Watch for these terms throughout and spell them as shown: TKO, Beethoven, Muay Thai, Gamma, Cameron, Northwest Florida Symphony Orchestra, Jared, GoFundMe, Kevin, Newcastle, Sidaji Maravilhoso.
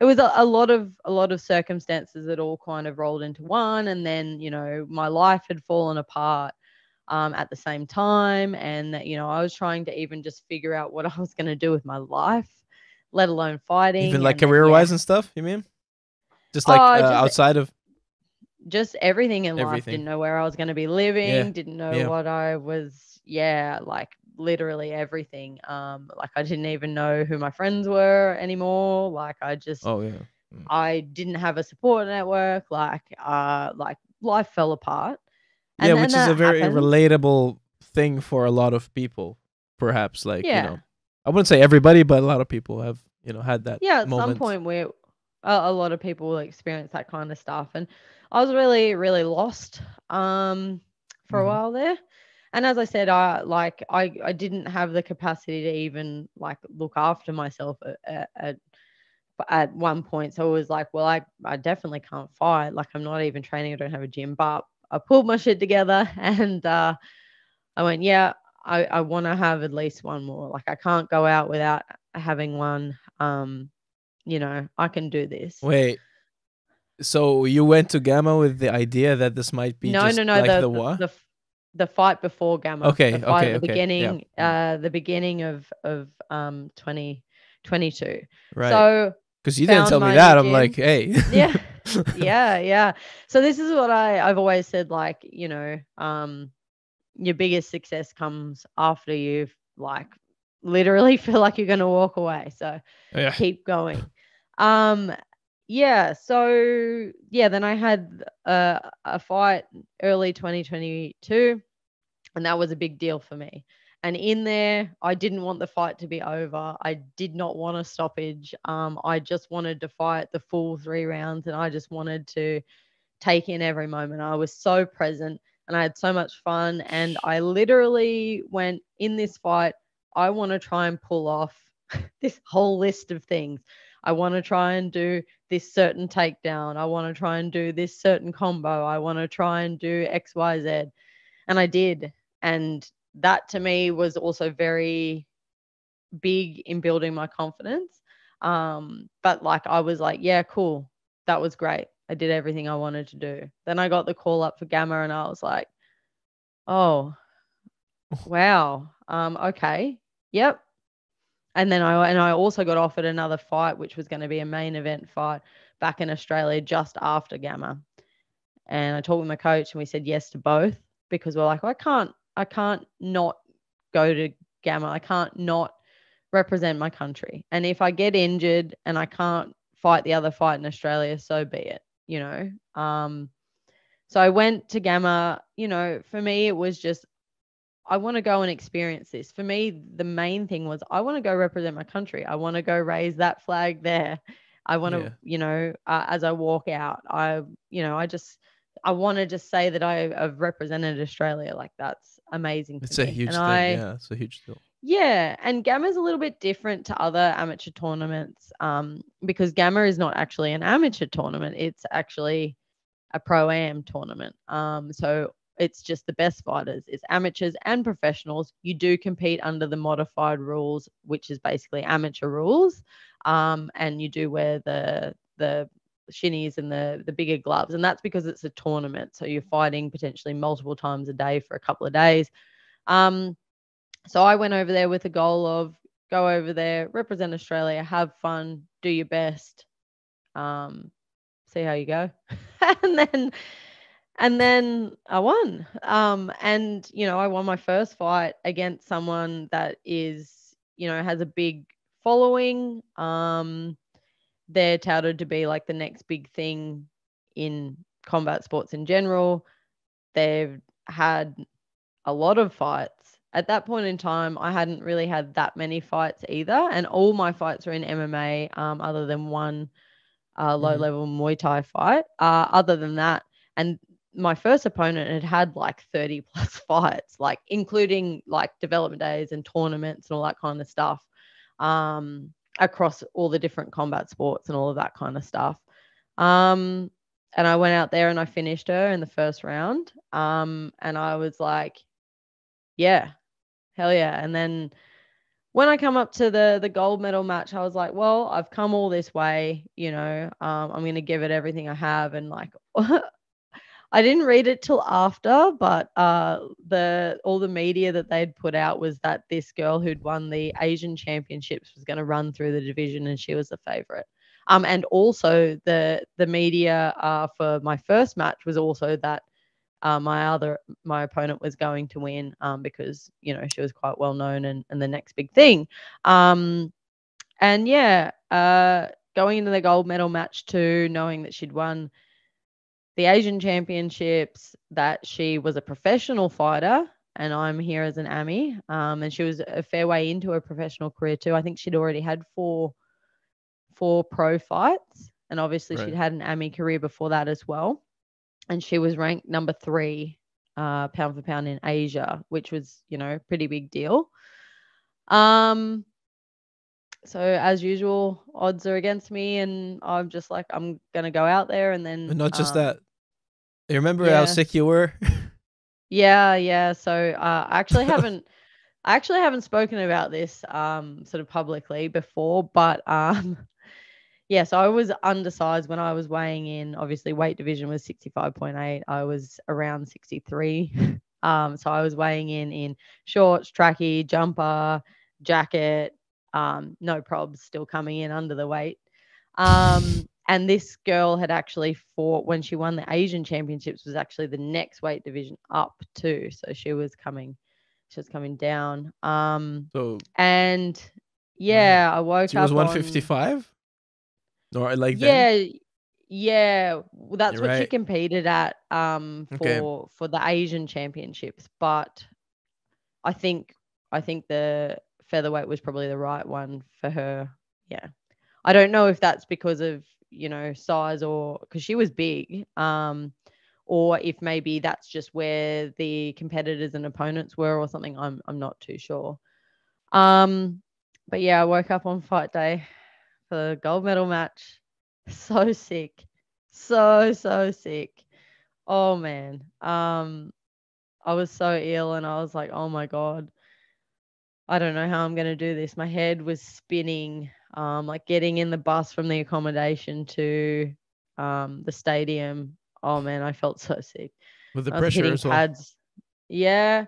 it was a lot of circumstances that all kind of rolled into one. And then, you know, my life had fallen apart at the same time. And, you know, I was trying to even just figure out what I was going to do with my life, let alone fighting. Even like career-wise and stuff, you mean? Just like outside of? Just everything in life. Didn't know where I was going to be living. Yeah. Didn't know what I was, like literally everything. Like I didn't even know who my friends were anymore. Like I just, I didn't have a support network. Like life fell apart. And which is a very relatable thing for a lot of people, perhaps. Like, you know, I wouldn't say everybody, but a lot of people have, you know, had that moment. At some point where a lot of people will experience that kind of stuff. And I was really, really lost for a while there. And as I said, I didn't have the capacity to even like look after myself at one point. So it was like, well, I definitely can't fight. Like I'm not even training. I don't have a gym, but I pulled my shit together and I went, I want to have at least one more. Like I can't go out without having one. You know, I can do this. Wait. So you went to Gamma with the idea that this might be the what? The fight before Gamma. Okay. The fight at the beginning, the beginning of 2022. Right. So because you didn't tell me that, I'm like, hey. Yeah. So this is what I've always said, like, you know, your biggest success comes after you've like literally feel like you're going to walk away. So keep going. So then I had a fight early 2022 and that was a big deal for me. And in there, I didn't want the fight to be over. I did not want a stoppage. I just wanted to fight the full 3 rounds and I just wanted to take in every moment. I was so present and I had so much fun. And I literally went in this fight, I want to try and pull off this whole list of things. I want to try and do this certain takedown. I want to try and do this certain combo. I want to try and do X, Y, Z. And I did. And that to me was also very big in building my confidence. But like, I was like, yeah, cool. That was great. I did everything I wanted to do. Then I got the call up for Gamma and I was like, oh, wow. Okay. Yep. And then I also got offered another fight, which was going to be a main event fight back in Australia just after Gamma. And I talked with my coach and we said yes to both because we're like, well, I can't not go to Gamma. I can't not represent my country. And if I get injured and I can't fight the other fight in Australia, so be it, you know. So I went to Gamma. You know, for me, it was just, I want to go and experience this. For me, the main thing was I want to go represent my country. I want to go raise that flag there. I want to, you know, as I walk out, I want to just say that I've represented Australia. Like that's amazing. It's a huge thing. Yeah, it's a huge deal. Yeah, and Gamma's a little bit different to other amateur tournaments because Gamma is not actually an amateur tournament. It's actually a pro-am tournament. So it's just the best fighters. It's amateurs and professionals. You do compete under the modified rules, which is basically amateur rules, and you do wear the shinnies and the bigger gloves, and that's because it's a tournament, so you're fighting potentially multiple times a day for a couple of days. So I went over there with the goal of go over there, represent Australia, have fun, do your best, see how you go. and then I won, and you know, I won my first fight against someone that is, you know, has a big following. They're touted to be like the next big thing in combat sports in general. They've had a lot of fights. At that point in time, I hadn't really had that many fights either. And all my fights were in MMA, other than one low-level Muay Thai fight. Other than that, and my first opponent had like 30+ fights, like including like development days and tournaments and all that kind of stuff. Across all the different combat sports and all of that kind of stuff. And I went out there and I finished her in the first round. And I was like, yeah, hell yeah. And then when I come up to the gold medal match, I was like, well, I've come all this way, you know, I'm going to give it everything I have. And like, I didn't read it till after, but all the media that they'd put out was that this girl who'd won the Asian championships was going to run through the division, and she was the favorite. And also the media for my first match was also that my opponent was going to win because, you know, she was quite well known and the next big thing. Going into the gold medal match too, knowing that she'd won the Asian championships, that she was a professional fighter and I'm here as an AMI, and she was a fair way into her professional career too. I think she'd already had four pro fights, and obviously right. She'd had an AMI career before that as well, and she was ranked number 3 pound for pound in Asia, which was, you know, pretty big deal. So as usual, odds are against me, and I'm just like, I'm gonna go out there and then. And not just that. You remember how sick you were? Yeah. So I actually haven't. I actually haven't spoken about this sort of publicly before, but yeah, so I was undersized when I was weighing in. Obviously, weight division was 65.8. I was around 63. So I was weighing in shorts, trackie, jumper, jacket, no probs, still coming in under the weight. And this girl had actually fought when she won the Asian championships, was actually the next weight division up too. So she was coming down. I woke up. She was 155? Or like that? Yeah. Well, that's You're what right. she competed at for the Asian championships. But I think the featherweight was probably the right one for her. Yeah. I don't know if that's because of, you know, size or because she was big. Or if maybe that's just where the competitors and opponents were or something. I'm not too sure. But yeah, I woke up on fight day for the gold medal match. So sick. So sick. Oh man. I was so ill, and I was like, oh my God, I don't know how I'm going to do this. My head was spinning, like getting in the bus from the accommodation to the stadium. Oh man, I felt so sick. With the pressure as well. Yeah.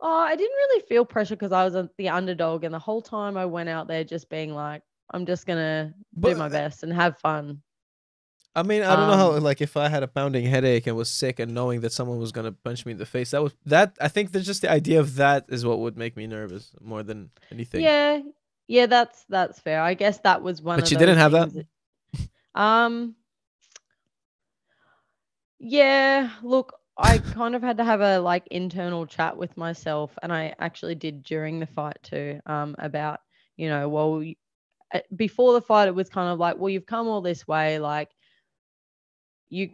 Oh, I didn't really feel pressure because I was the underdog, and the whole time I went out there just being like, I'm just going to do my best and have fun. I mean, I don't know how, like, if I had a pounding headache and was sick and knowing that someone was going to punch me in the face, I think there's just the idea of that is what would make me nervous more than anything. Yeah. Yeah, that's fair. I guess that was one of those things. But you didn't have that? Yeah, look, I kind of had to have a like internal chat with myself, and I actually did during the fight too, about, you know, well, before the fight it was kind of like, well, you've come all this way, like you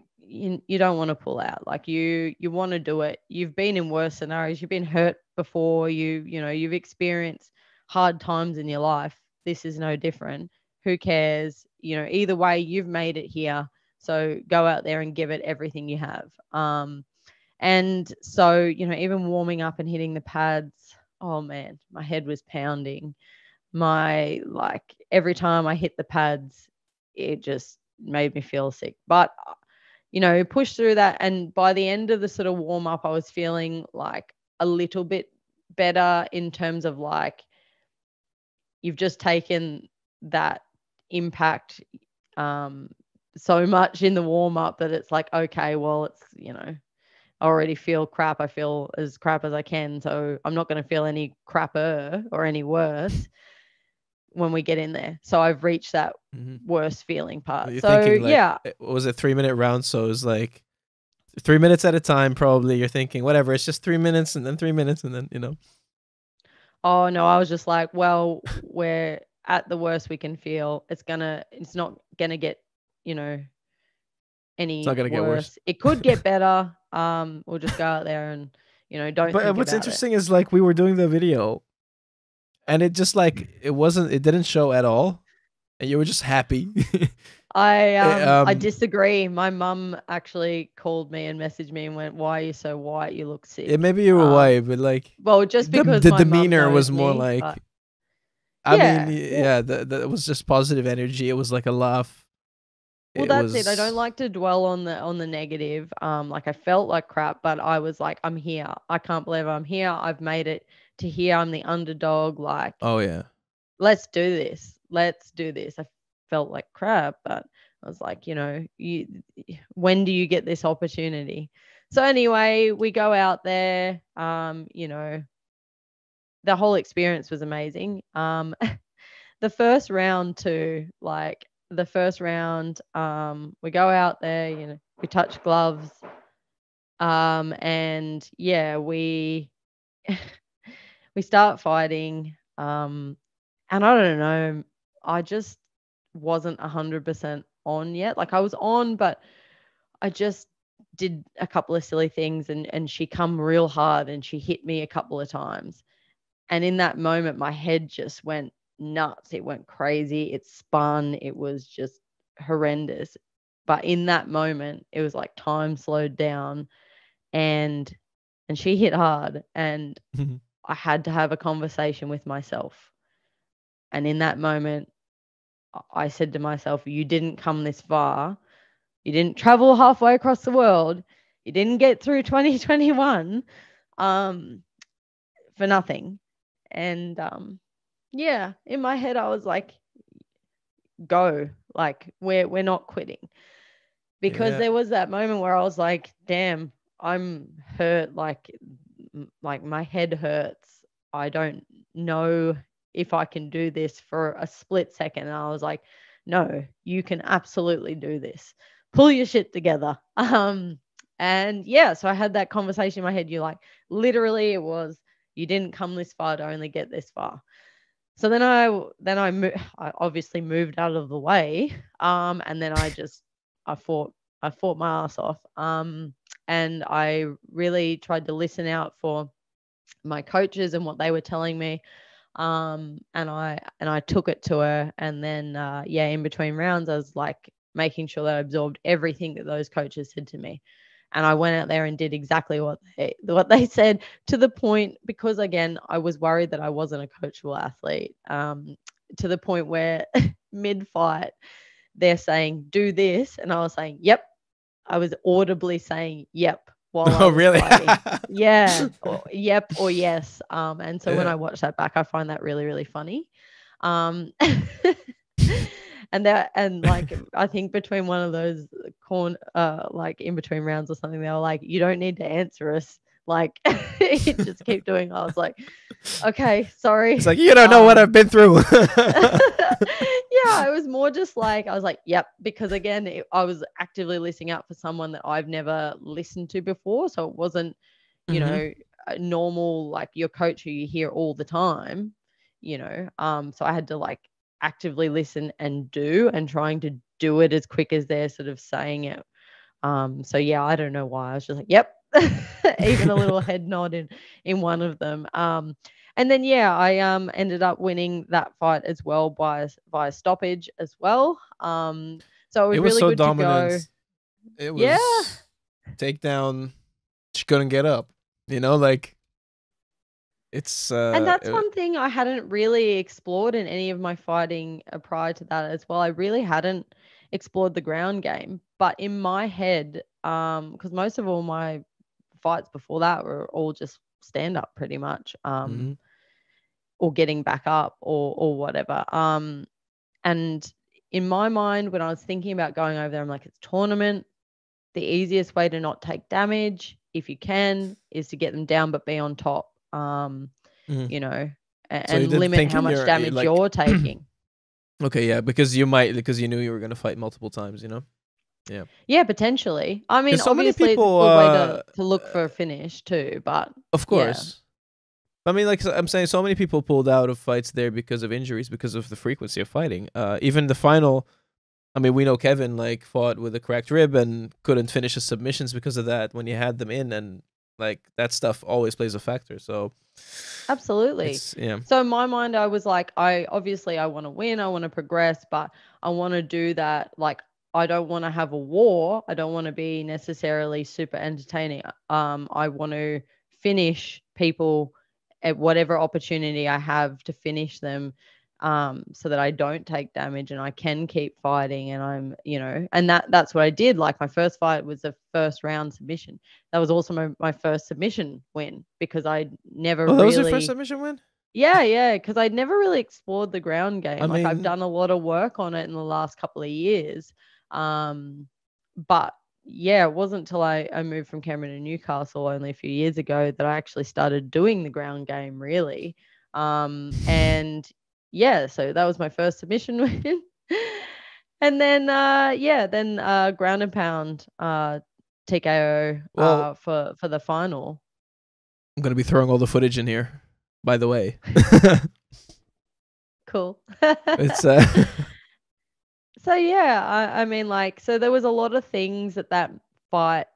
don't want to pull out, like you want to do it. You've been in worse scenarios, you've been hurt before, you know, you've experienced hard times in your life. This is no different. Who cares? You know, either way, you've made it here. So go out there and give it everything you have. And so, you know, even warming up and hitting the pads, oh man, my head was pounding. Every time I hit the pads, it just made me feel sick. But, you know, pushed through that. And by the end of the sort of warm up, I was feeling like a little bit better in terms of like, you've just taken that impact, so much in the warm up that it's like, okay, well, it's, you know, I already feel crap. I feel as crap as I can. So I'm not going to feel any crapper or any worse when we get in there. So I've reached that worst feeling part. So thinking, like, yeah. Was it 3-minute round? So it was like 3 minutes at a time, probably. You're thinking, whatever, it's just 3 minutes and then 3 minutes and then, you know. Oh no, I was just like, well, we're at the worst we can feel. It's not going to get, you know, any worse. It could get better. We'll just go out there and, you know, don't. But what's interesting is like we were doing the video, and it just like it didn't show at all, and you were just happy. I disagree. My mum actually called me and messaged me and went, "Why are you so white? You look sick." Yeah, maybe you were white, but like, well, just because the demeanor was more like. I mean, yeah, that was just positive energy. It was like a laugh. Well, that's it. I don't like to dwell on the negative. Like I felt like crap, but I was like, I'm here. I can't believe I'm here. I've made it to here. I'm the underdog. Like, oh yeah, let's do this. Let's do this. I felt like crap, but I was like, you know, when do you get this opportunity? So anyway, we go out there. You know, the whole experience was amazing. The first round too, like. The first round, we go out there, you know, we touch gloves, and yeah, we we start fighting, and I don't know, I just wasn't 100% on yet. Like I was on, but I just did a couple of silly things, and she come real hard, and she hit me a couple of times, and in that moment, my head just went nuts. It went crazy. It spun. It was just horrendous. But in that moment, it was like time slowed down, and she hit hard, and I had to have a conversation with myself. And in that moment, I said to myself, you didn't come this far. You didn't travel halfway across the world. You didn't get through 2021 for nothing. And yeah, in my head I was like, go, like we're not quitting, because there was that moment where I was like, damn, I'm hurt, like my head hurts. I don't know if I can do this for a split second. And I was like, no, you can absolutely do this. Pull your shit together. And yeah, so I had that conversation in my head. You like, literally it was, you didn't come this far to only get this far. So then I obviously moved out of the way, and then I fought my ass off, and I really tried to listen out for my coaches and what they were telling me, and I took it to her, and then yeah, in between rounds I was like making sure that I absorbed everything that those coaches said to me. And I went out there and did exactly what they said, to the point, because again, I was worried that I wasn't a coachable athlete, to the point where mid-fight they're saying, do this. And I was saying, yep. I was audibly saying, yep. While I was fighting. Yeah. Or, yep. Or yes. And so when I watch that back, I find that really, really funny. And like, I think between one of those like in between rounds or something, they were like, you don't need to answer us. Like, just keep doing. I was like, okay, sorry. It's like, you don't know what I've been through. Yeah, it was more just like, I was like, yep. Because again, I was actively listening out for someone that I've never listened to before. So it wasn't, you know, a normal, like your coach who you hear all the time, you know. So I had to like, actively listen and do, and trying to do it as quick as they're sort of saying it. So yeah, I don't know why I was just like, yep. Even a little head nod in one of them. And then yeah, I ended up winning that fight as well by stoppage as well. So it was really so good dominant. To go. It was takedown. She couldn't get up, you know, like. It's and that's one thing I hadn't really explored in any of my fighting prior to that as well. I really hadn't explored the ground game, but in my head, because most of all my fights before that were all just stand up pretty much, or getting back up or whatever. And in my mind, when I was thinking about going over there, I'm like, it's tournament. The easiest way to not take damage, if you can, is to get them down but be on top. You know, and limit how much damage you're taking. Okay, yeah, because you knew you were going to fight multiple times, you know. Yeah. Yeah, potentially. I mean, so obviously, many people it's a good way to look for a finish too, but of course. Yeah. I mean, like I'm saying, so many people pulled out of fights there because of injuries, because of the frequency of fighting. Even the final. I mean, we know Kevin like fought with a cracked rib and couldn't finish his submissions because of that when you had them in, and. Like that stuff always plays a factor. So absolutely. Yeah. So in my mind, I was like, I want to win. I want to progress, but I want to do that. Like, I don't want to have a war. I don't want to be necessarily super entertaining. I want to finish people at whatever opportunity I have to finish them. so that I don't take damage and I can keep fighting. And I'm, you know, and that's what I did. Like, my first fight was the first round submission. That was also my first submission win, because I never really... Oh, that was your first submission win? Yeah, because I'd never really explored the ground game. I mean, like, I've done a lot of work on it in the last couple of years. But yeah, it wasn't until I moved from Cameron to Newcastle only a few years ago that I actually started doing the ground game, really. And yeah, so that was my first submission win. And then, ground and pound TKO for the final. I'm going to be throwing all the footage in here, by the way. Cool. It's so yeah, I mean, like, so there was a lot of things that fight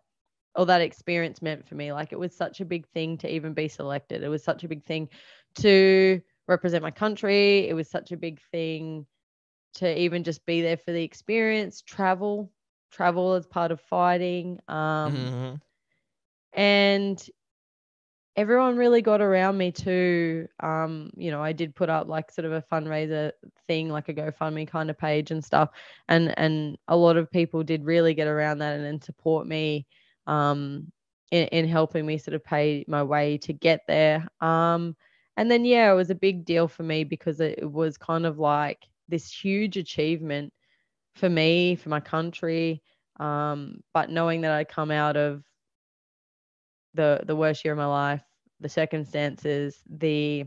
or that experience meant for me. Like, it was such a big thing to even be selected. It was such a big thing to represent my country. It was such a big thing to even just be there for the experience. Travel as part of fighting. And everyone really got around me too. You know, I did put up like sort of a fundraiser thing, like a GoFundMe kind of page and stuff. And a lot of people did really get around that and then support me in helping me sort of pay my way to get there. And then, yeah, it was a big deal for me because it was kind of like this huge achievement for me, for my country. But knowing that I'd come out of the worst year of my life, the circumstances, it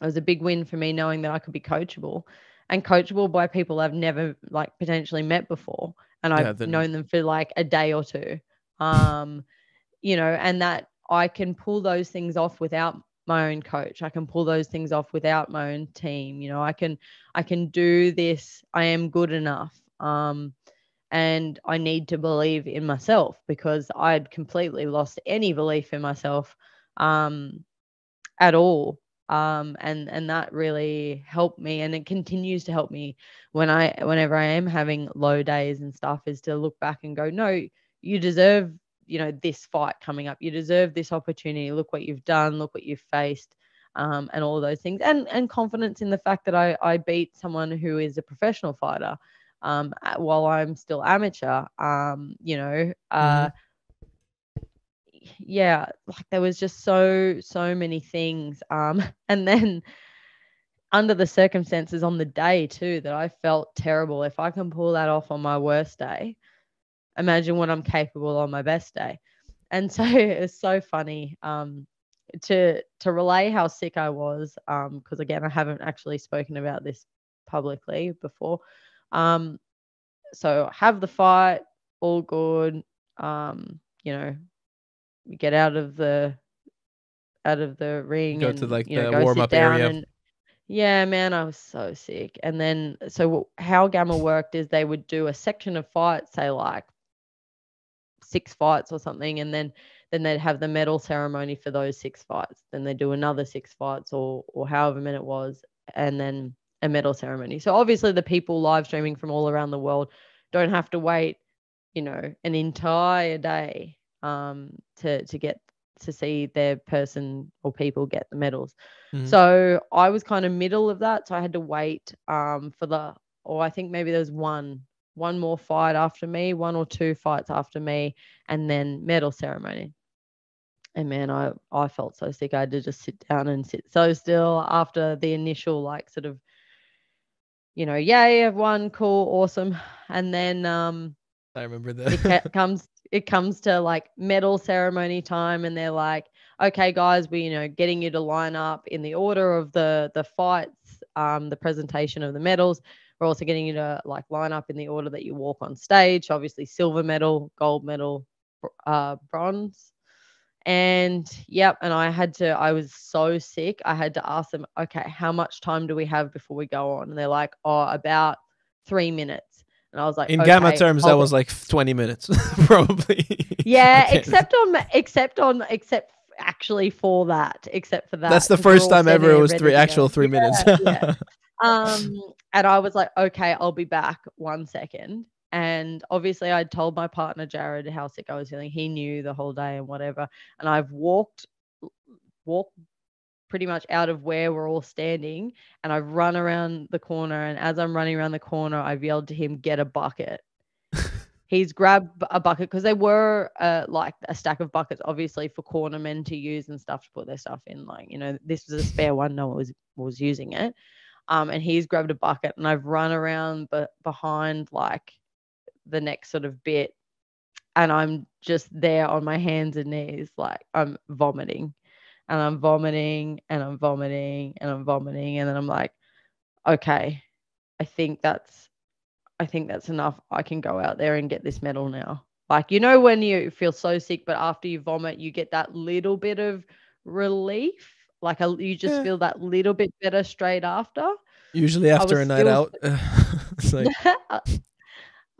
was a big win for me knowing that I could be coachable, and coachable by people I've never like potentially met before. And I've known them for like a day or two, you know, and that I can pull those things off without my own coach. I can pull those things off without my own team. You know, I can do this. I am good enough. And I need to believe in myself, because I'd completely lost any belief in myself at all. And that really helped me, and it continues to help me whenever I am having low days and stuff, is to look back and go, no, you deserve, you know, this fight coming up. You deserve this opportunity. Look what you've done. Look what you've faced, and all those things. And confidence in the fact that I beat someone who is a professional fighter, while I'm still amateur, you know, yeah, like there was just so many things. And then under the circumstances on the day too, that I felt terrible. If I can pull that off on my worst day, imagine what I'm capable on my best day. And so it's so funny, to relay how sick I was. 'Cause again, I haven't actually spoken about this publicly before. So have the fight, all good. You know, we get out of the ring, go and, to like the warm up area. And, yeah, man, I was so sick. And then, so how Gamma worked is they would do a section of fights, say like 6 fights or something, and then they'd have the medal ceremony for those 6 fights. Then they'd do another 6 fights or however many it was, and then a medal ceremony. So obviously the people live streaming from all around the world don't have to wait, you know, an entire day to get to see their person or people get the medals. So I was kind of middle of that, so I had to wait I think maybe there's one more fight after me, 1 or 2 fights after me, and then medal ceremony. And man, I felt so sick. I had to just sit down and sit so still after the initial like sort of, you know, yay, I've won, cool, awesome. And then I remember that it comes to like medal ceremony time, and they're like, okay guys, we're, you know, getting you to line up in the order of the fights, the presentation of the medals. We're also getting you to like line up in the order that you walk on stage. Obviously silver medal, gold medal, bronze. And yep, and I was so sick, I had to ask them, okay, how much time do we have before we go on? And they're like, oh, about 3 minutes. And I was like, in Gamma terms, that was like 20 minutes probably. Yeah, okay. except for that. That's the first time ever it was three minutes. Yeah. And I was like, okay, I'll be back 1 second. And obviously I told my partner, Jared, how sick I was feeling. He knew the whole day and whatever. And I've walked pretty much out of where we're all standing, and I've run around the corner, and as I'm running around the corner, I've yelled to him, get a bucket. He's grabbed a bucket because they were like a stack of buckets, obviously, for corner men to use and stuff to put their stuff in. Like, you know, this was a spare one. No one was using it. And he's grabbed a bucket, and I've run around behind like the next sort of bit, and I'm just there on my hands and knees, like I'm vomiting. And I'm vomiting and I'm vomiting and I'm vomiting. And then I'm like, okay, I think that's enough. I can go out there and get this medal now. Like, you know, when you feel so sick, but after you vomit, you get that little bit of relief. Like you just feel that little bit better straight after. Usually after a night out. It's like...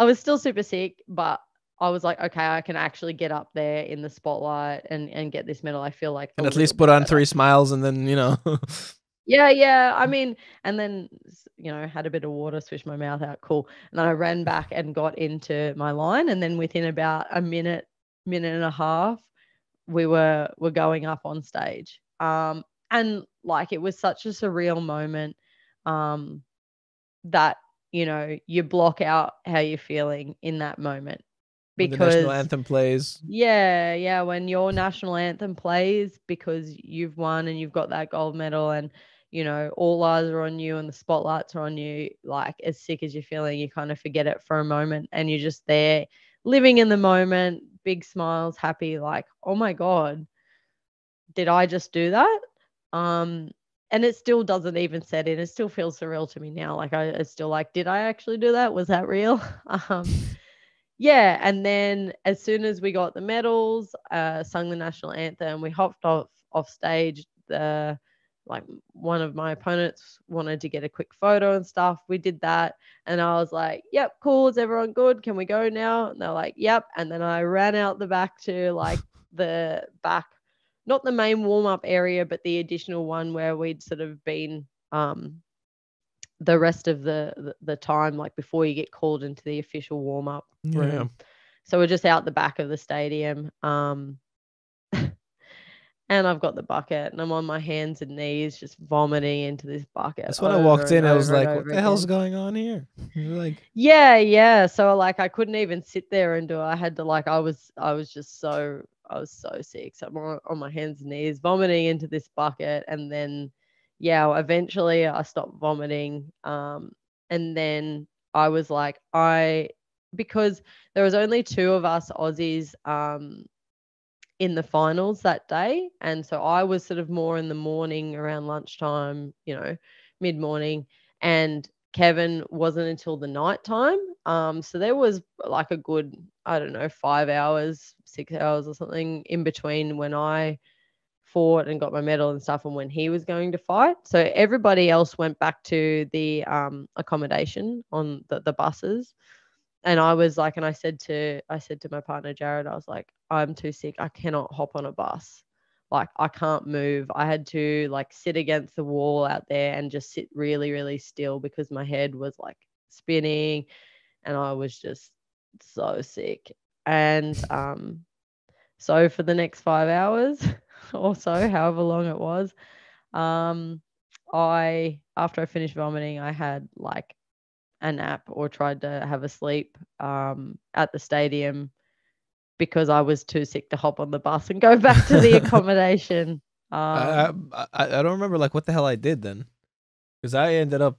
I was still super sick, but I was like, okay, I can actually get up there in the spotlight and get this medal. I feel like, and at least put on 3 smiles, and then, you know. Yeah. I mean, and then, you know, had a bit of water, swished my mouth out, cool. And then I ran back and got into my line, and then within about a minute and a half, we were going up on stage. And like, it was such a surreal moment, that, you know, you block out how you're feeling in that moment. Because the national anthem plays. Yeah. When your national anthem plays, because you've won and you've got that gold medal, and, you know, all eyes are on you and the spotlights are on you, like, as sick as you're feeling, you kind of forget it for a moment, and you're just there living in the moment, big smiles, happy, like, oh my God, did I just do that? And it still doesn't even set in. It still feels surreal to me now. Like, it's still like, did I actually do that? Was that real? Yeah, and then as soon as we got the medals, sung the national anthem, we hopped off stage. Like, one of my opponents wanted to get a quick photo and stuff. We did that, and I was like, yep, cool, is everyone good? Can we go now? And they're like, yep. And then I ran out the back to, like, the back, not the main warm-up area, but the additional one where we'd sort of been the rest of the time, like before you get called into the official warm-up room. Yeah. So we're just out the back of the stadium. And I've got the bucket, and I'm on my hands and knees just vomiting into this bucket. That's when I walked in. I was like, what the hell's going on here? Like, yeah. So like, I couldn't even sit there and do it. I had to, like, I was so sick. So I'm on my hands and knees vomiting into this bucket, and then, yeah, eventually I stopped vomiting. And then I was like, because there was only 2 of us Aussies in the finals that day. And so I was sort of more in the morning around lunchtime, you know, mid-morning. And Kevin wasn't until the nighttime. So there was like a good, I don't know, 5 hours, 6 hours or something in between when I fought and got my medal and stuff and when he was going to fight. So everybody else went back to the accommodation on the buses, and I was like, and I said to my partner Jared, I was like, I'm too sick, I cannot hop on a bus, like I can't move. I had to like sit against the wall out there and just sit really, really still because my head was like spinning and I was just so sick. And so for the next 5 hours or so, however long it was, after I finished vomiting, I had like a nap or tried to have a sleep at the stadium because I was too sick to hop on the bus and go back to the accommodation. I don't remember like what the hell I did then, because I ended up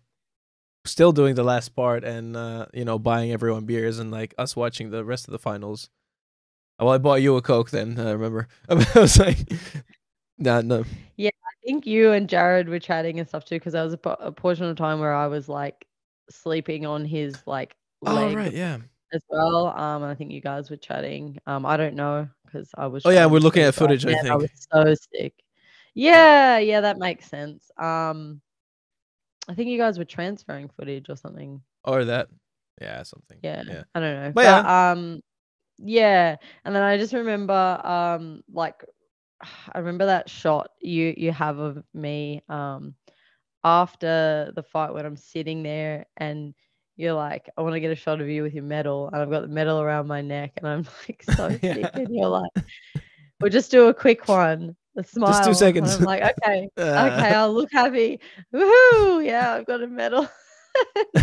still doing the last part and you know, buying everyone beers and like us watching the rest of the finals. Well, I bought you a Coke then, I remember. I was like, no. Yeah, I think you and Jared were chatting and stuff too, because there was a portion of time where I was like sleeping on his like leg. Oh, right, yeah. As well. I think you guys were chatting. I don't know, because I was. Oh, yeah, we're looking at footage, I think. I was so sick. Yeah, that makes sense. I think you guys were transferring footage or something. Or that. Yeah, something. Yeah. I don't know. But yeah. Yeah, and then I just remember, like, I remember that shot you have of me after the fight when I'm sitting there and you're like, I want to get a shot of you with your medal, and I've got the medal around my neck and I'm like so sick, and you're like, we'll just do a quick one. the smile. Just 2 seconds. I'm like, okay, okay, I'll look happy. Woohoo! Yeah, I've got a medal.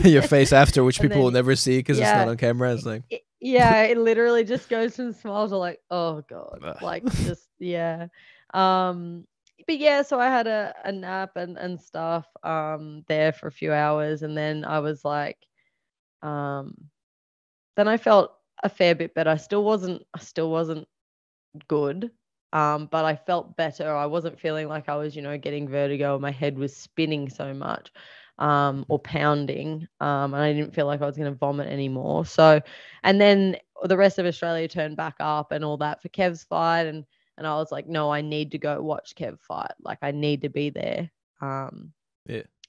Your face after, which people will never see because it's not on camera. It's like, yeah, it literally just goes from smile to like, oh god, like just yeah. But yeah, so I had a nap and stuff there for a few hours, and then I was like, then I felt a fair bit better. I still wasn't good, but I felt better. I wasn't feeling like I was, you know, getting vertigo. My head was spinning so much. Or pounding, and I didn't feel like I was going to vomit anymore. So, and then the rest of Australia turned back up and all that for Kev's fight, and I was like, no, I need to go watch Kev fight. Like, I need to be there. Yeah.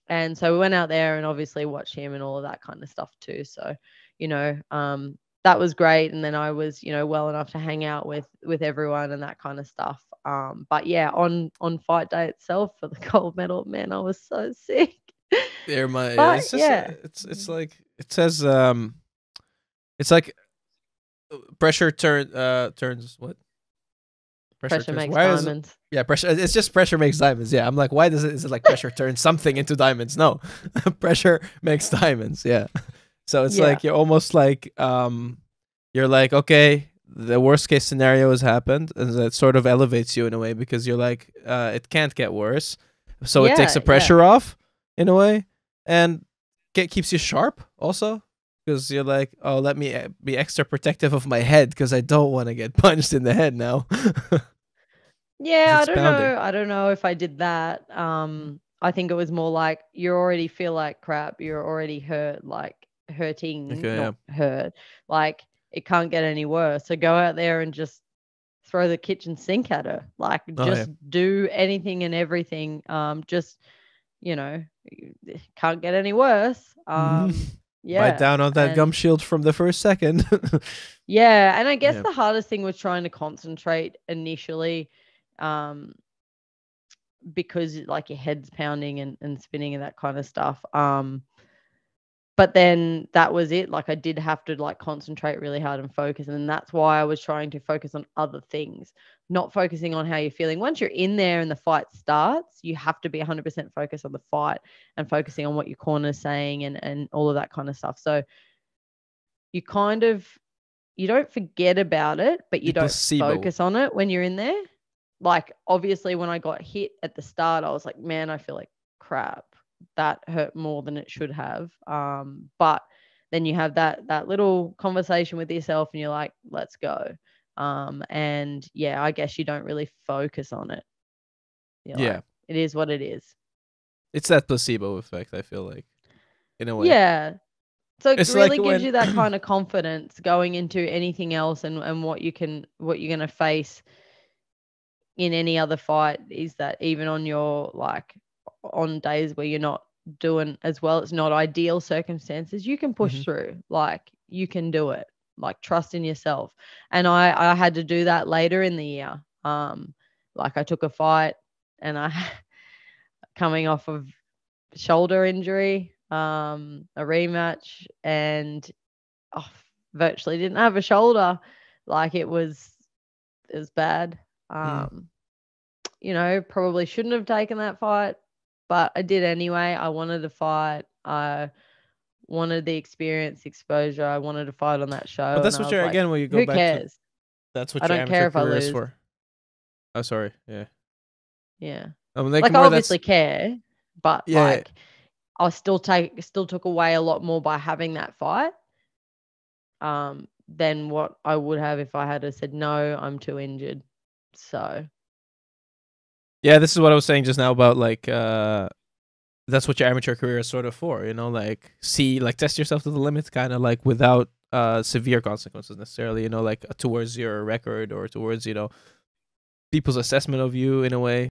And so we went out there and obviously watched him and all of that kind of stuff too. So, you know, that was great. And then I was, you know, well enough to hang out with everyone and that kind of stuff. But yeah, on fight day itself for the gold medal, man, I was so sick. There, my it's just, yeah, it's like it says it's like pressure turns what? Pressure makes diamonds. Yeah, pressure. It's just pressure makes diamonds. Yeah, I'm like, why does it? Is it like pressure turns something into diamonds? No, pressure makes diamonds. Yeah, so it's like you're almost like you're like, okay, the worst case scenario has happened, and that sort of elevates you in a way because you're like it can't get worse, so it takes the pressure off. In a way, and keeps you sharp also because you're like, oh, let me be extra protective of my head because I don't want to get punched in the head now. Yeah, I don't know. I don't know if I did that. I think it was more like you already feel like crap. You're already hurt, like hurting, okay, not hurt. Like it can't get any worse. So go out there and just throw the kitchen sink at her. Like just do anything and everything. Just, you know, can't get any worse. Yeah, bite down on that gum shield from the first second. Yeah, and I guess the hardest thing was trying to concentrate initially, because like your head's pounding and spinning and that kind of stuff. But then that was it. Like I did have to like concentrate really hard and focus, and then that's why I was trying to focus on other things, not focusing on how you're feeling. Once you're in there and the fight starts, you have to be 100% focused on the fight and focusing on what your corner's saying and all of that kind of stuff. So you kind of, you don't forget about it, but you don't focus on it when you're in there. Like, obviously when I got hit at the start, I was like, man, I feel like crap. That hurt more than it should have. But then you have that little conversation with yourself and you're like, let's go. And yeah, I guess you don't really focus on it. You're like, it is what it is. It's that placebo effect, I feel like, in a way. Yeah. So it really gives you that kind of confidence going into anything else, and what you're gonna face in any other fight is that even on your, like, on days where you're not doing as well, it's not ideal circumstances, you can push through. Like, you can do it. Like, trust in yourself. And I had to do that later in the year. Like, I took a fight and I, coming off of shoulder injury, a rematch, and virtually didn't have a shoulder. Like, it was bad. You know, probably shouldn't have taken that fight, but I did anyway. I wanted to fight. I wanted the experience, exposure. I wanted to fight on that show. But that's what you're, like, again, when you go back cares? To... That's what I don't care if I lose. For. Oh, sorry. Yeah. Yeah. Like, I obviously care, but, yeah, like, I still took away a lot more by having that fight than what I would have if I had said, no, I'm too injured. So... Yeah, this is what I was saying just now about, like, that's what your amateur career is sort of for, you know, like, see, like, test yourself to the limit, kind of, like, without severe consequences necessarily, you know, like, towards your record or towards, you know, people's assessment of you in a way.